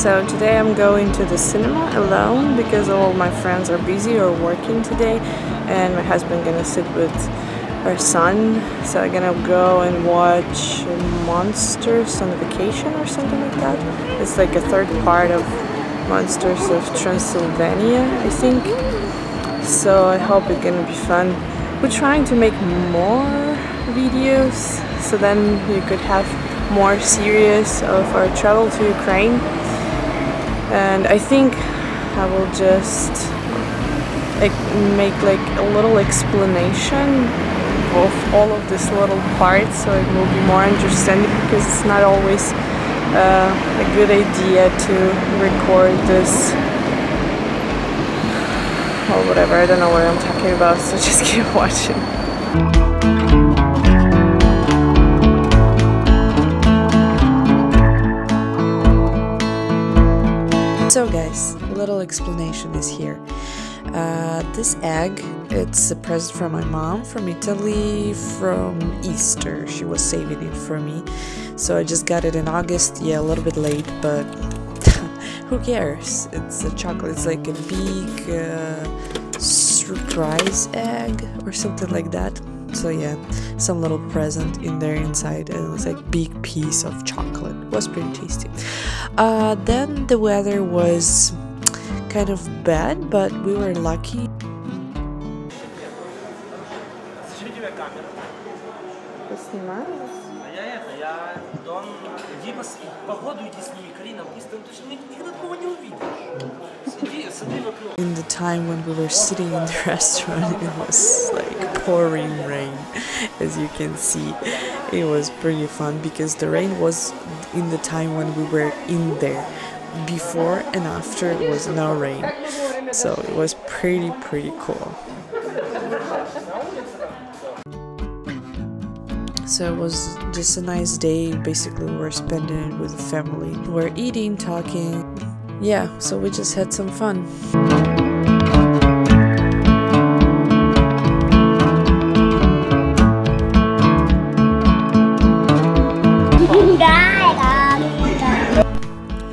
So today I'm going to the cinema alone because all my friends are busy or working today, and my husband gonna sit with her son. So I'm gonna go and watch Monsters on Vacation or something like that. It's like a third part of Monsters of Transylvania, I think. So I hope it's gonna be fun. We're trying to make more videos, so then you could have more series of our travel to Ukraine. And I think I will just make like a little explanation of all of these little parts, so it will be more understanding, because it's not always a good idea to record this or whatever. I don't know what I'm talking about, so just keep watching. So guys, a little explanation is here. This egg, it's a present from my mom from Italy from Easter. She was saving it for me. So I just got it in August. Yeah, a little bit late, but who cares? It's a chocolate. It's like a big surprise egg or something like that. So yeah, some little present in there inside, and it was like big piece of chocolate. It was pretty tasty. Then the weather was kind of bad, but we were lucky. In the time when we were sitting in the restaurant, it was like pouring rain, as you can see. It was pretty fun because the rain was in the time when we were in there. Before and after was no rain, so it was pretty cool. So it was just a nice day. Basically, we were spending it with the family. We were eating, talking. Yeah, so we just had some fun.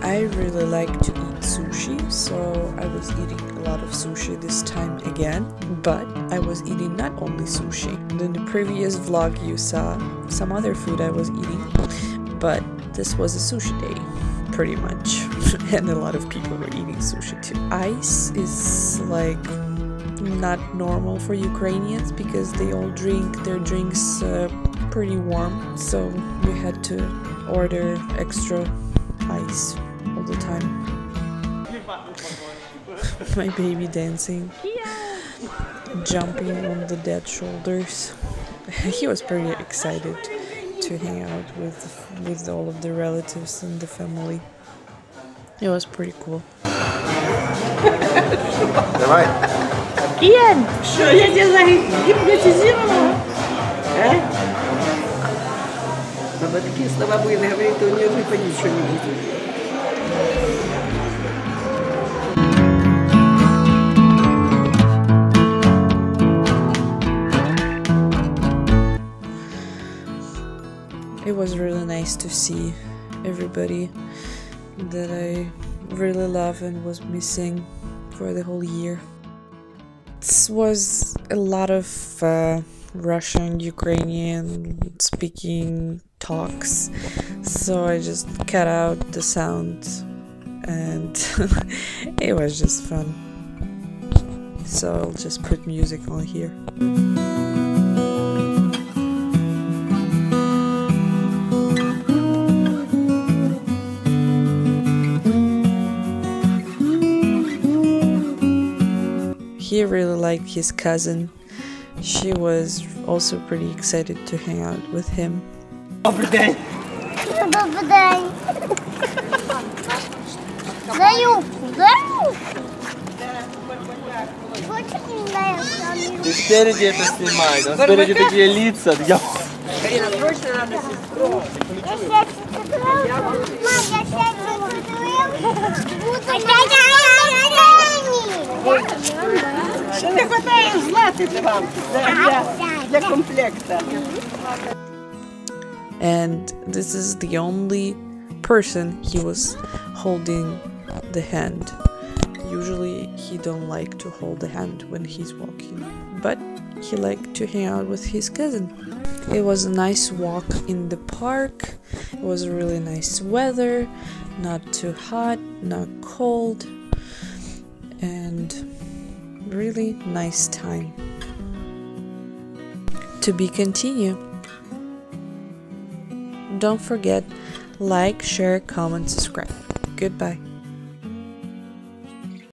I really like to eat sushi, so I was eating a lot of sushi this time again, but I was eating not only sushi. In the previous vlog you saw some other food I was eating, but this was a sushi day, pretty much. And a lot of people were eating sushi too. Ice is like not normal for Ukrainians because they all drink their drinks pretty warm, so we had to order extra ice all the time. My baby dancing, jumping on the dead shoulders. He was pretty excited to hang out with all of the relatives and the family. It was pretty cool. Давай. Киан, что я тебя загипнотизировала? Надо такие слова будет говорить, то у нее тупо ничего не будет. It was really nice to see everybody that I really love and was missing for the whole year. This was a lot of Russian, Ukrainian speaking talks, so I just cut out the sound, and it was just fun. So I'll just put music on here. He really liked his cousin. She was also pretty excited to hang out with him. Добрый день. Добрый день. За юбку, за руку. Хочешь меня сами? Ты спереди это снимай, да? Спереди такие лица. Карина, срочно надо сестру. Я сядь сестру. Мам, я сядь сестру. And this is the only person he was holding the hand. Usually he don't like to hold the hand when he's walking, but he liked to hang out with his cousin. It was a nice walk in the park. It was really nice weather, not too hot, not cold, and really nice time. To be continued. Don't forget, like, share, comment, subscribe. Goodbye.